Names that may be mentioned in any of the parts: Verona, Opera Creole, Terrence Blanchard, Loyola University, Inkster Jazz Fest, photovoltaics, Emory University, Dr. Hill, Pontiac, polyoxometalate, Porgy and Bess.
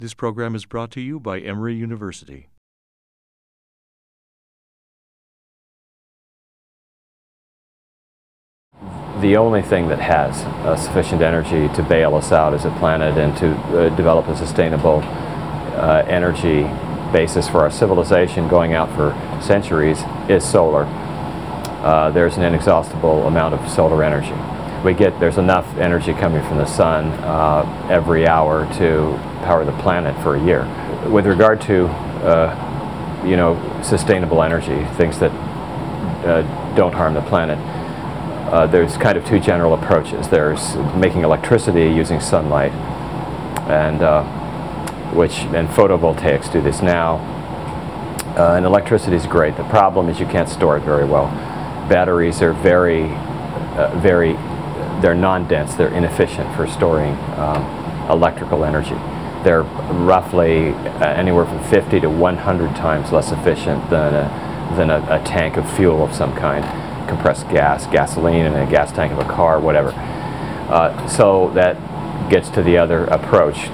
This program is brought to you by Emory University. The only thing that has sufficient energy to bail us out as a planet and to develop a sustainable energy basis for our civilization going out for centuries is solar. There's an inexhaustible amount of solar energy. There's enough energy coming from the sun every hour to power the planet for a year. With regard to, sustainable energy, things that don't harm the planet, there's kind of two general approaches. There's making electricity using sunlight, and photovoltaics do this now. And electricity is great. The problem is you can't store it very well. Batteries are they're non-dense, they're inefficient for storing electrical energy. They're roughly anywhere from 50 to 100 times less efficient than a tank of fuel of some kind, compressed gas, gasoline, and a gas tank of a car, whatever. So that gets to the other approach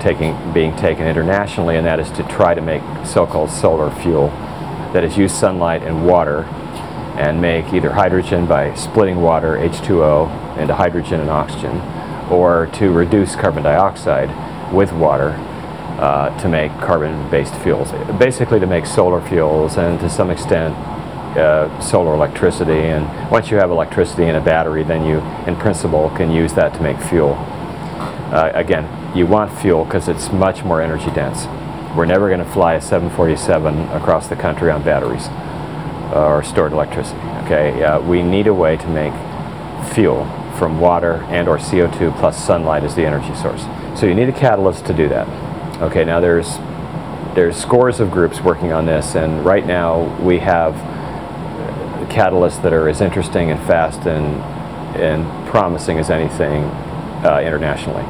being taken internationally, and that is to try to make so-called solar fuel that is use sunlight and water and make either hydrogen by splitting water, H2O, into hydrogen and oxygen, or to reduce carbon dioxide with water to make carbon-based fuels. Basically to make solar fuels and to some extent solar electricity, and once you have electricity in a battery, then you in principle can use that to make fuel. Again, you want fuel because it's much more energy dense. We're never going to fly a 747 across the country on batteries. Or stored electricity. Okay, we need a way to make fuel from water and or CO2 plus sunlight as the energy source. So you need a catalyst to do that. Okay, now there's scores of groups working on this, and right now we have catalysts that are as interesting and fast and promising as anything internationally.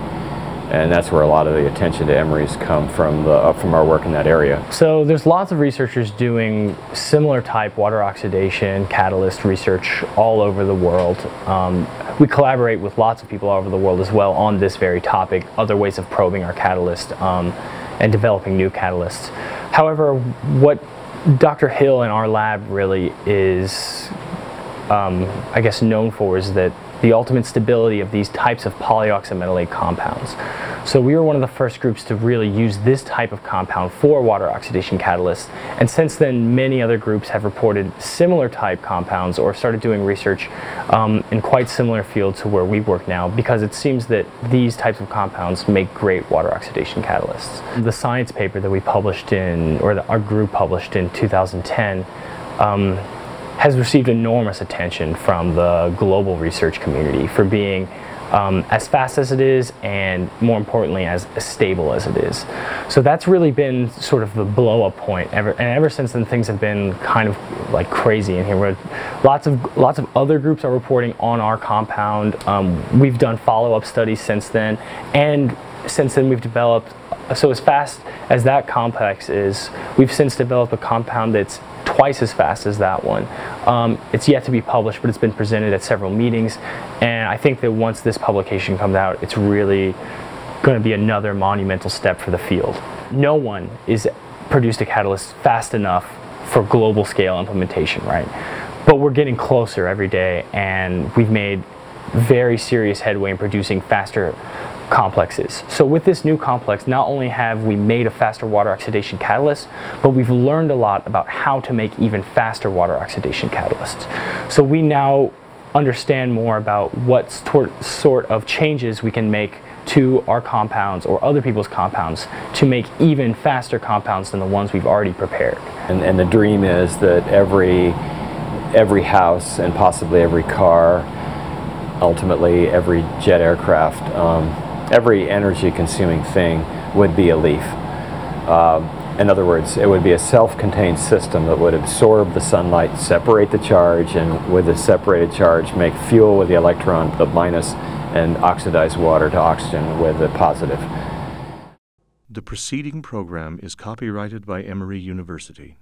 And that's where a lot of the attention to Emory's come from our work in that area. So there's lots of researchers doing similar type water oxidation catalyst research all over the world. We collaborate with lots of people all over the world as well on this very topic, other ways of probing our catalyst and developing new catalysts. However, what Dr. Hill and our lab really is, I guess, known for is that the ultimate stability of these types of polyoxometalate compounds. So we were one of the first groups to really use this type of compound for water oxidation catalysts, and since then many other groups have reported similar type compounds or started doing research in quite similar fields to where we work now, because it seems that these types of compounds make great water oxidation catalysts. The science paper that we published in, or our group published in 2010, has received enormous attention from the global research community for being as fast as it is, and more importantly as stable as it is. So that's really been sort of the blow-up point, and ever since then things have been kind of like crazy in here. Lots of other groups are reporting on our compound. We've done follow-up studies since then, and since then we've developed, so as fast as that complex is, we've since developed a compound that's twice as fast as that one. It's yet to be published, but it's been presented at several meetings, and I think that once this publication comes out, it's really going to be another monumental step for the field. No one has produced a catalyst fast enough for global scale implementation, right? But we're getting closer every day, and we've made very serious headway in producing faster complexes. So with this new complex, not only have we made a faster water oxidation catalyst, but we've learned a lot about how to make even faster water oxidation catalysts. So we now understand more about what sort of changes we can make to our compounds or other people's compounds to make even faster compounds than the ones we've already prepared. And the dream is that every house, and possibly every car, ultimately every jet aircraft, every energy-consuming thing would be a leaf. In other words, it would be a self-contained system that would absorb the sunlight, separate the charge, and with the separated charge make fuel with the electron, the minus, and oxidize water to oxygen with the positive. The preceding program is copyrighted by Emory University.